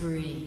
spree.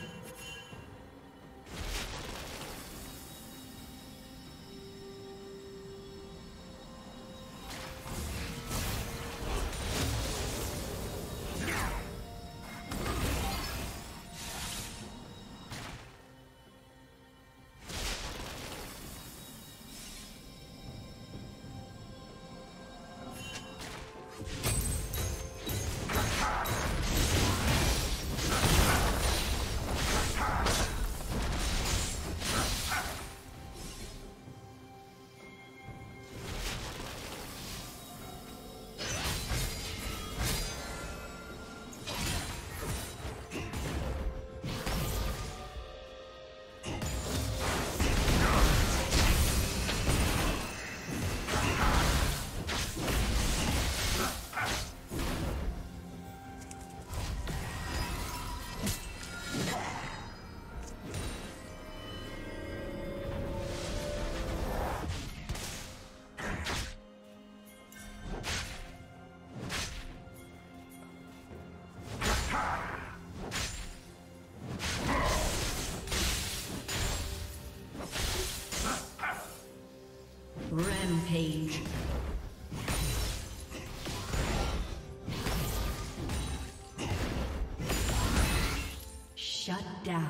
Shut down.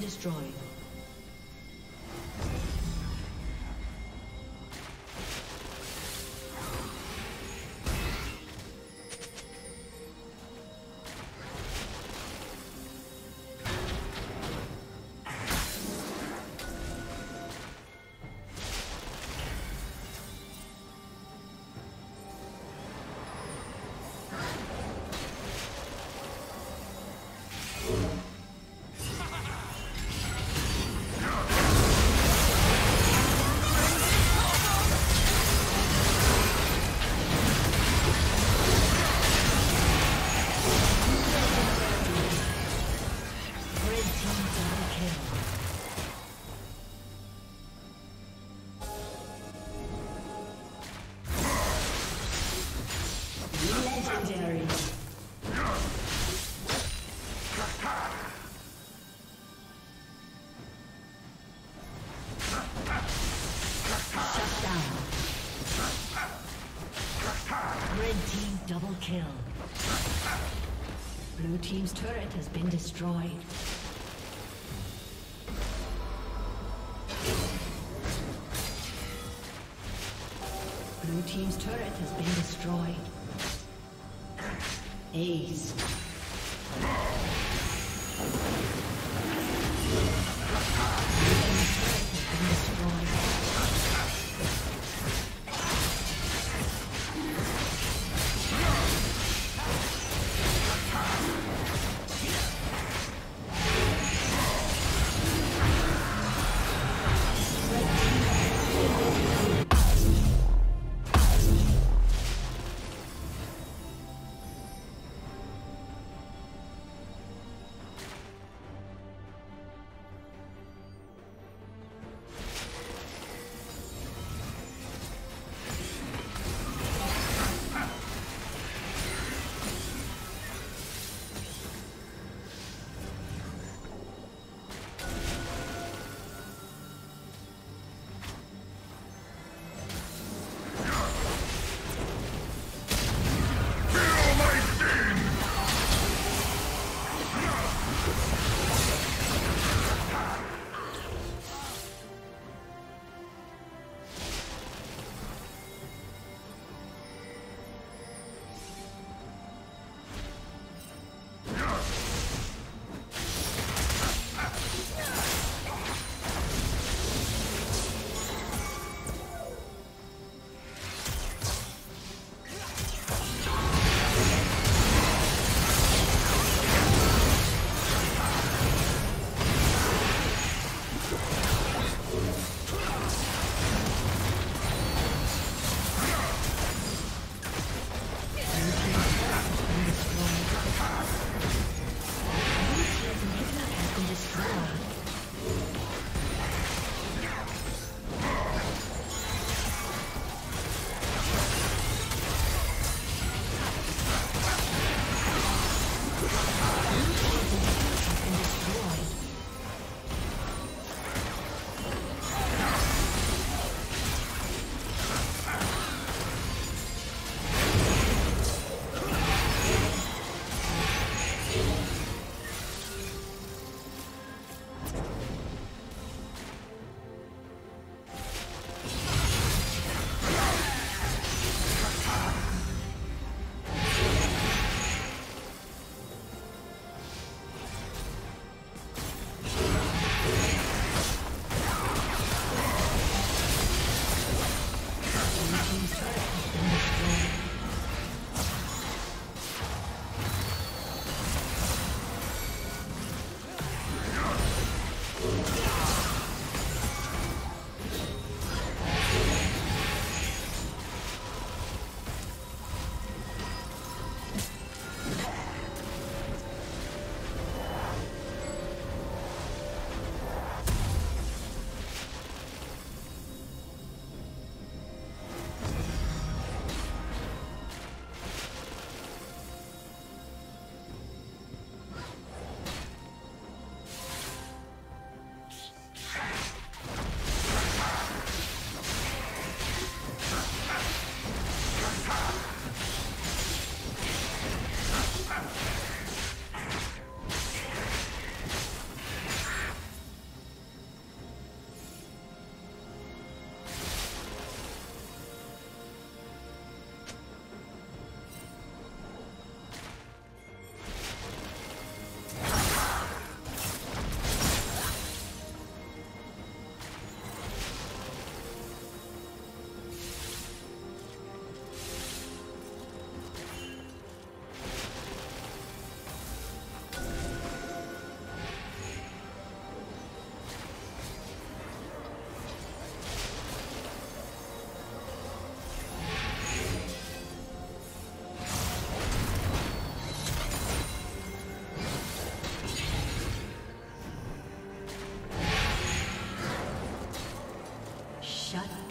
Destroyed. Double kill. Blue team's turret has been destroyed. Blue team's turret has been destroyed. Ace.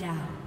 down.